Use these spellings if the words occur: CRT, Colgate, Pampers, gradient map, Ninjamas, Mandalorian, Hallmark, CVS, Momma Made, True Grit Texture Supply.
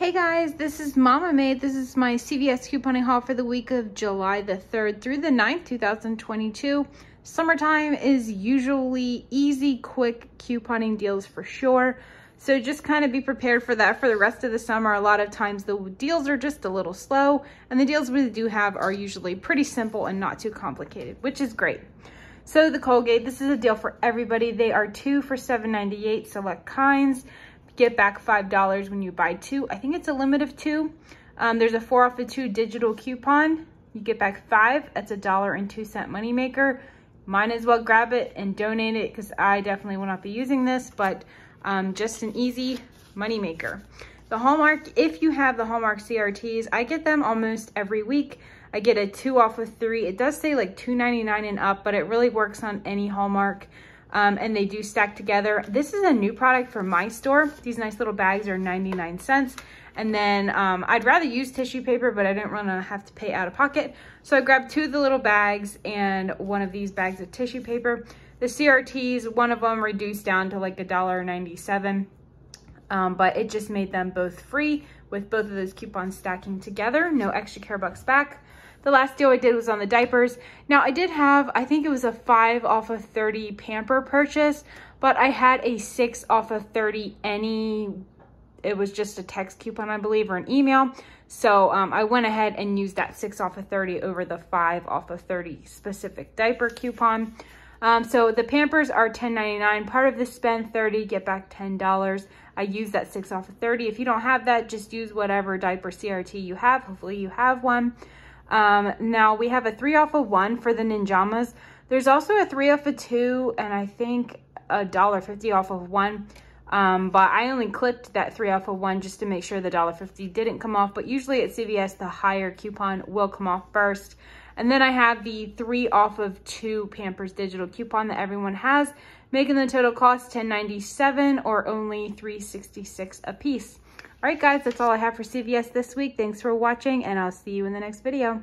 Hey guys, this is Momma Made. This is my CVS couponing haul for the week of July the 3rd through the 9th, 2022. Summertime is usually easy, quick couponing deals for sure. So just kind of be prepared for that for the rest of the summer. A lot of times the deals are just a little slow, and the deals we do have are usually pretty simple and not too complicated, which is great. So the Colgate, this is a deal for everybody. They are 2 for $7.98 select kinds. Get back $5 when you buy 2. I think it's a limit of 2. There's a 4 off of 2 digital coupon. You get back 5. That's $1.02 moneymaker. Might as well grab it and donate it because I definitely will not be using this, but just an easy moneymaker. The Hallmark, if you have the Hallmark CRTs, I get them almost every week. I get a 2 off of 3. It does say like $2.99 and up, but it really works on any Hallmark. And they do stack together. This is a new product from my store. These nice little bags are 99 cents. And then I'd rather use tissue paper, but I didn't want to have to pay out of pocket. So I grabbed 2 of the little bags and 1 of these bags of tissue paper. The CRTs, one of them reduced down to like $1.97. But it just made them both free with both of those coupons stacking together. No extra care bucks back. The last deal I did was on the diapers. Now I did have, I think it was a 5 off of 30 Pamper purchase, but I had a 6 off of 30 any, it was just a text coupon, I believe, or an email. So I went ahead and used that 6 off of 30 over the 5 off of 30 specific diaper coupon. So the Pampers are $10.99. Part of the spend $30, get back $10. I use that 6 off of 30. If you don't have that, just use whatever diaper CRT you have. Hopefully you have one. Now we have a 3 off of 1 for the Ninjamas. There's also a 3 off of 2 and I think $1.50 off of 1. But I only clipped that 3 off of 1 just to make sure the $1.50 didn't come off. But usually at CVS, the higher coupon will come off first. And then I have the 3 off of 2 Pampers digital coupon that everyone has, making the total cost $10.97 or only $3.66 a piece. All right, guys, that's all I have for CVS this week. Thanks for watching, and I'll see you in the next video.